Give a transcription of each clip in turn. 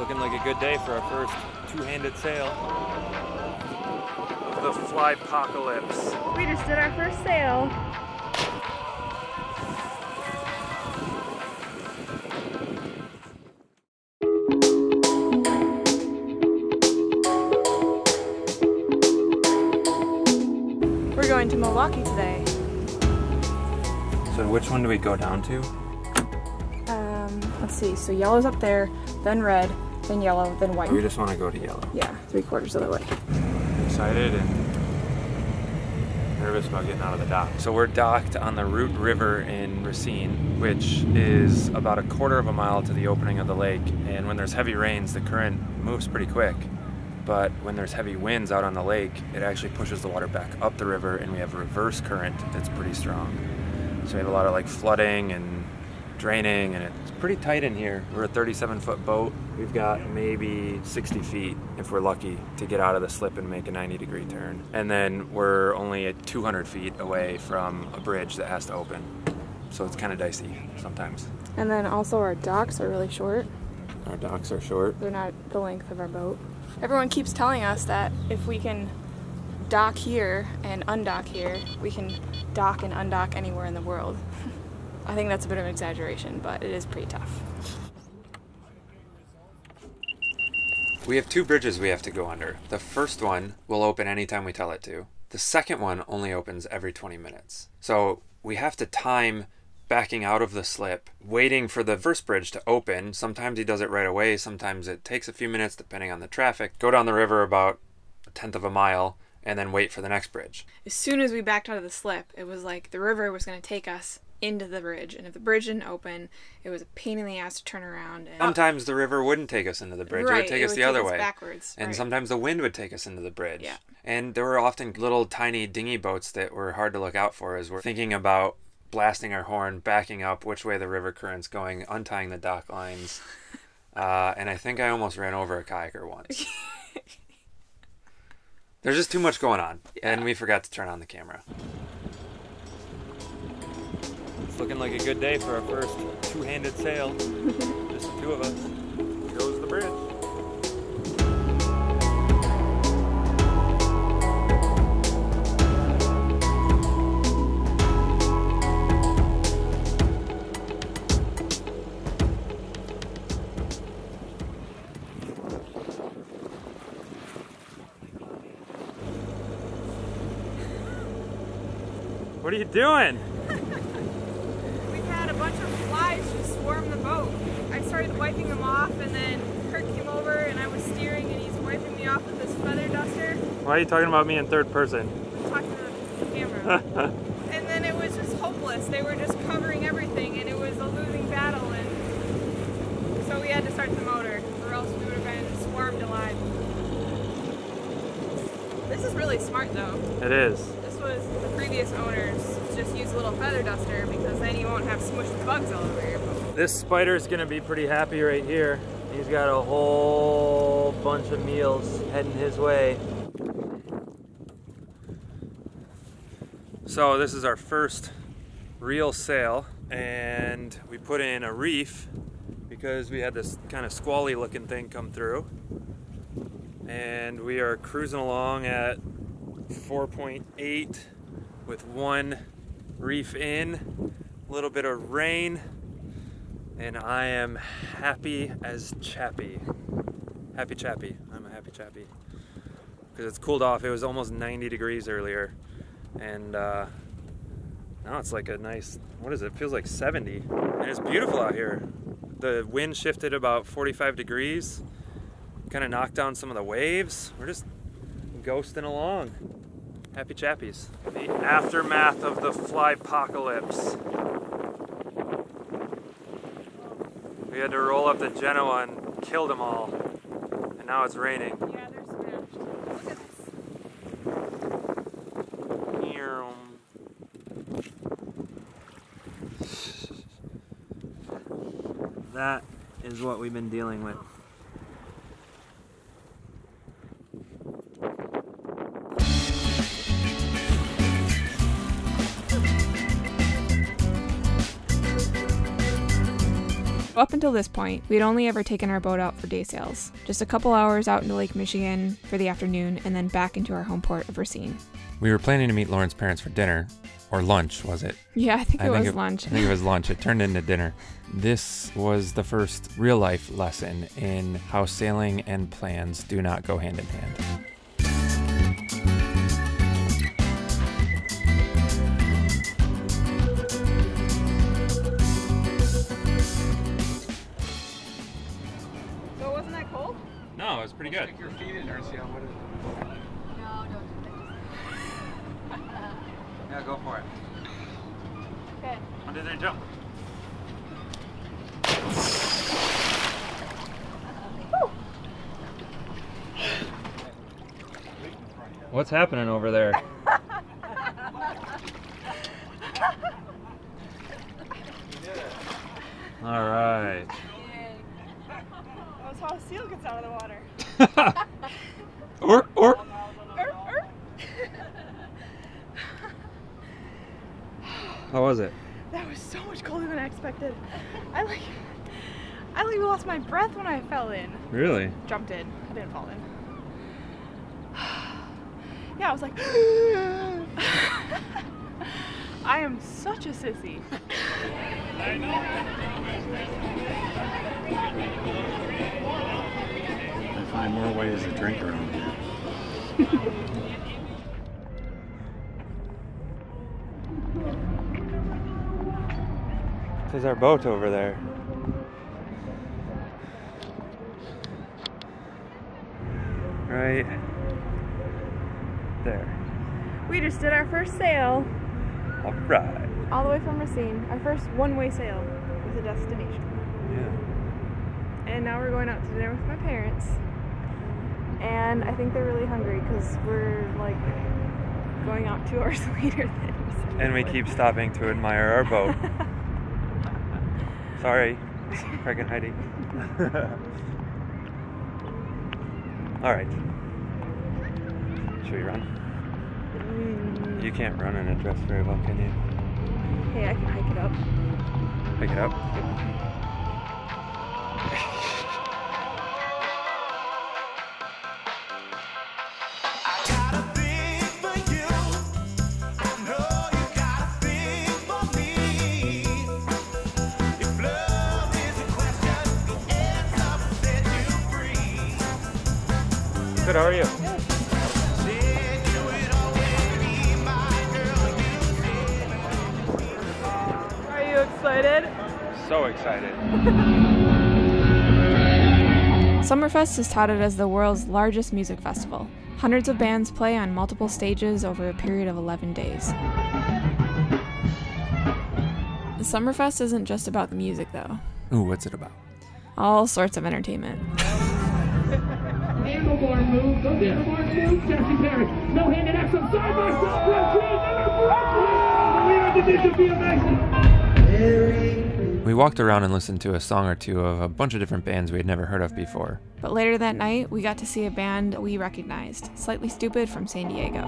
Looking like a good day for our first two-handed sail of the flypocalypse. We just did our first sail. We're going to Milwaukee today. So which one do we go down to? Let's see, so yellow's up there, then red, then yellow, then white. We just want to go to yellow. Yeah, 3/4 of the way. Excited and nervous about getting out of the dock. So we're docked on the Root River in Racine, which is about 1/4 mile to the opening of the lake. And when there's heavy rains, the current moves pretty quick. But when there's heavy winds out on the lake, it actually pushes the water back up the river, and we have a reverse current that's pretty strong. So we have a lot of like flooding and draining, and it's pretty tight in here. We're a 37-foot boat. We've got maybe 60 feet, if we're lucky, to get out of the slip and make a 90-degree turn. And then we're only at 200 feet away from a bridge that has to open. So it's kind of dicey sometimes. And then also our docks are really short. Our docks are short. They're not the length of our boat. Everyone keeps telling us that if we can dock here and undock here, we can dock and undock anywhere in the world. I think that's a bit of an exaggeration, but it is pretty tough. We have two bridges we have to go under. The first one will open anytime we tell it to. The second one only opens every 20 minutes. So we have to time backing out of the slip, waiting for the first bridge to open. Sometimes he does it right away. Sometimes it takes a few minutes, depending on the traffic. Go down the river about 1/10 of a mile, and then wait for the next bridge. As soon as we backed out of the slip, it was like the river was going to take us into the bridge, and if the bridge didn't open, it was a pain in the ass to turn around. And sometimes the river wouldn't take us into the bridge, right, it would take us the other way. Backwards. And sometimes the wind would take us into the bridge. Yeah. And there were often little tiny dinghy boats that were hard to look out for as we're thinking about blasting our horn, backing up, which way the river current's going, untying the dock lines. And I think I almost ran over a kayaker once. There's just too much going on, and we forgot to turn on the camera. Looking like a good day for our first two-handed sail. Just the two of us. Here goes the bridge. What are you doing? Wiping them off, and then Kirk came over and I was steering and he's wiping me off with his feather duster. Why are you talking about me in third person? I'm talking to the camera. And then it was just hopeless. They were just covering everything and it was a losing battle, and so we had to start the motor or else we would have been swarmed alive. This is really smart though. It is. This was the previous owners just use a little feather duster because then you won't have smushed bugs all over your boat. This spider's gonna be pretty happy right here. He's got a whole bunch of meals heading his way. So this is our first real sail, and we put in a reef because we had this kind of squally looking thing come through. And we are cruising along at 4.8 with one reef in, a little bit of rain. And I am happy as chappy. Happy chappy. I'm a happy chappy. Because it's cooled off. It was almost 90 degrees earlier. And now it's like a nice, what is it? It feels like 70. And it's beautiful out here. The wind shifted about 45 degrees. Kind of knocked down some of the waves. We're just ghosting along. Happy chappies. The aftermath of the flypocalypse. We had to roll up to Genoa and kill them all. And now it's raining. Yeah, they're smashed. Look at this. That is what we've been dealing with. Up until this point, we had only ever taken our boat out for day sails, just a couple hours out into Lake Michigan for the afternoon and then back into our home port of Racine. We were planning to meet Lauren's parents for dinner, or lunch, was it? Yeah, I think it was lunch. I think it was lunch. It turned into dinner. This was the first real-life lesson in how sailing and plans do not go hand in hand. No, it was pretty good. Stick your feet in there and see how wet it is. No, don't do that. Yeah, go for it. Okay. How did they jump? What's happening over there? You did it. All right. That's how a seal gets out of the water. or. How was it? That was so much colder than I expected. I like lost my breath when I fell in. Really? Jumped in. I didn't fall in. Yeah, I was like. I am such a sissy. I know. Find more ways to drink around here. There's our boat over there. Right there. We just did our first sail. All right. All the way from Racine. Our first one-way sail with a destination. Yeah. And now we're going out to dinner with my parents. And I think they're really hungry because we're like going out 2 hours later than we. And we keep stopping to admire our boat. Sorry, Craig and Heidi. All right. Should we run? You can't run in a dress very well, can you? Hey, I can hike it up. Hike it up? Good. Good, how are you? Good. Are you excited? So excited. Summerfest is touted as the world's largest music festival. Hundreds of bands play on multiple stages over a period of 11 days. The Summerfest isn't just about the music, though. Ooh, what's it about? All sorts of entertainment. Move, go yeah. Move, Jesse Perry. No hand and axle, side by side, number 4. We walked around and listened to a song or two of a bunch of different bands we had never heard of before. But later that night, we got to see a band we recognized, Slightly Stupid from San Diego.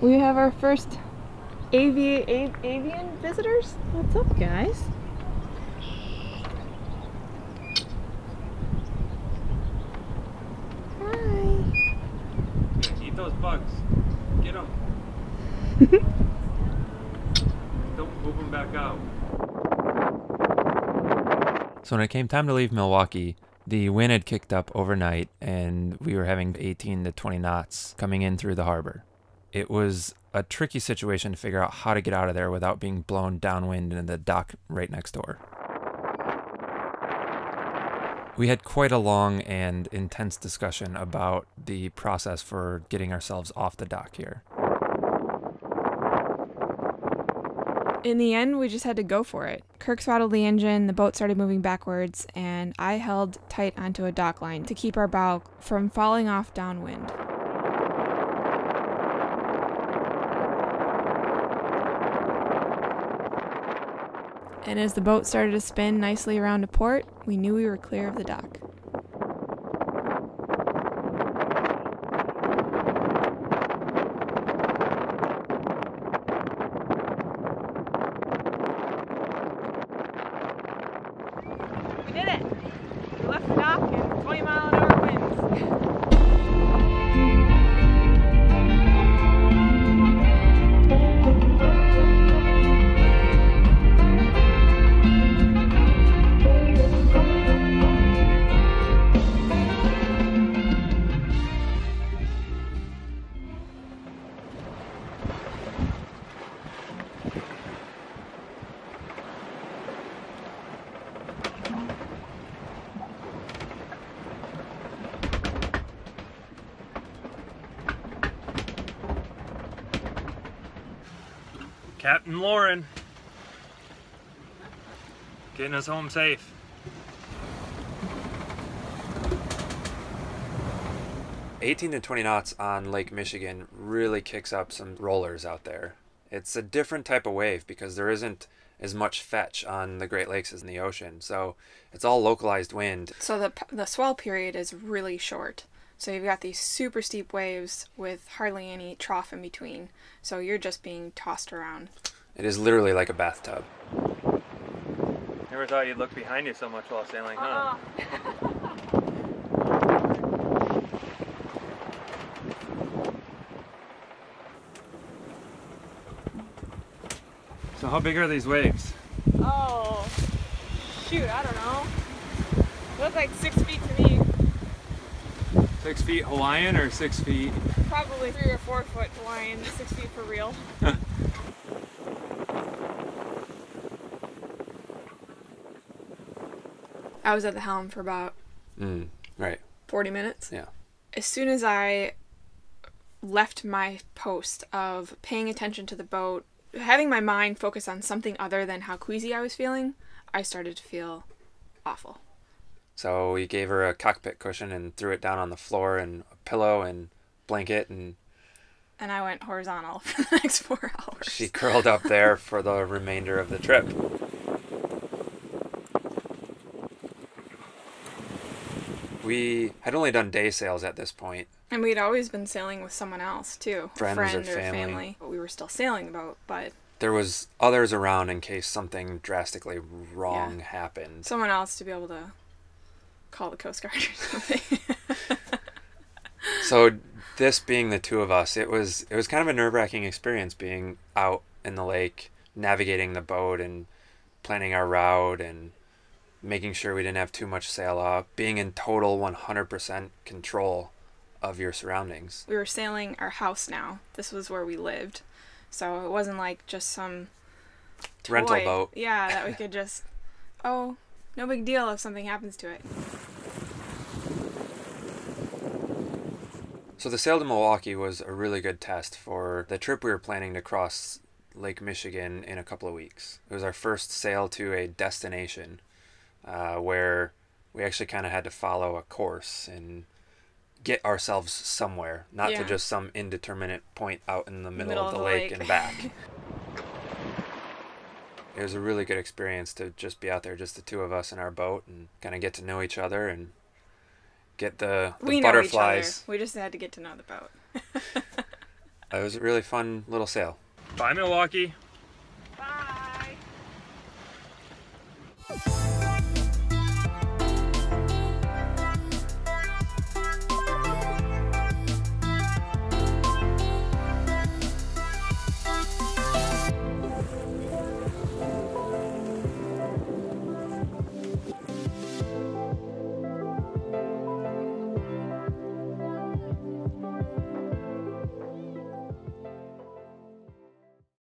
We have our first avian visitors. What's up, guys? Hi. Eat those bugs. Get them. Don't move them back out. So when it came time to leave Milwaukee, the wind had kicked up overnight and we were having 18 to 20 knots coming in through the harbor. It was a tricky situation to figure out how to get out of there without being blown downwind into the dock right next door. We had quite a long and intense discussion about the process for getting ourselves off the dock here. In the end, we just had to go for it. Kirk throttled the engine, the boat started moving backwards, and I held tight onto a dock line to keep our bow from falling off downwind. and as the boat started to spin nicely around to port, we knew we were clear of the dock. We did it! We left the dock in 20 mile an hour winds. Captain Lauren, getting us home safe. "18 to 20 knots on Lake Michigan really kicks up some rollers out there. It's a different type of wave because there isn't as much fetch on the Great Lakes as in the ocean, so it's all localized wind. So the swell period is really short. So you've got these super steep waves with hardly any trough in between. So you're just being tossed around. It is literally like a bathtub. Never thought you'd look behind you so much while sailing, huh? So how big are these waves? Oh, shoot, I don't know. It looks like 6 feet to me. 6 feet Hawaiian or 6 feet? Probably 3 or 4 foot Hawaiian, 6 feet for real. I was at the helm for about 40 minutes. Yeah. As soon as I left my post of paying attention to the boat, having my mind focus on something other than how queasy I was feeling, I started to feel awful. So we gave her a cockpit cushion and threw it down on the floor and a pillow and blanket and I went horizontal for the next 4 hours. She curled up there for the remainder of the trip. We had only done day sails at this point. And we'd always been sailing with someone else too. Friends or family. We were still sailing the boat, but there was others around in case something drastically wrong happened. Someone else to be able to call the Coast Guard or something. So this being the two of us, it was kind of a nerve-wracking experience being out in the lake, navigating the boat and planning our route and making sure we didn't have too much sail off, being in total 100% control of your surroundings. We were sailing our house now. This was where we lived. So it wasn't like just some toy. Rental boat. Yeah, that we could just, oh, no big deal if something happens to it. So the sail to Milwaukee was a really good test for the trip we were planning to cross Lake Michigan in a couple of weeks. It was our first sail to a destination where we actually kind of had to follow a course and get ourselves somewhere, not to just some indeterminate point out in the middle of the lake and back. It was a really good experience to just be out there, just the two of us in our boat, and kind of get to know each other and get the butterflies. We just had to get to know the boat. It was a really fun little sail. Bye, Milwaukee. Bye.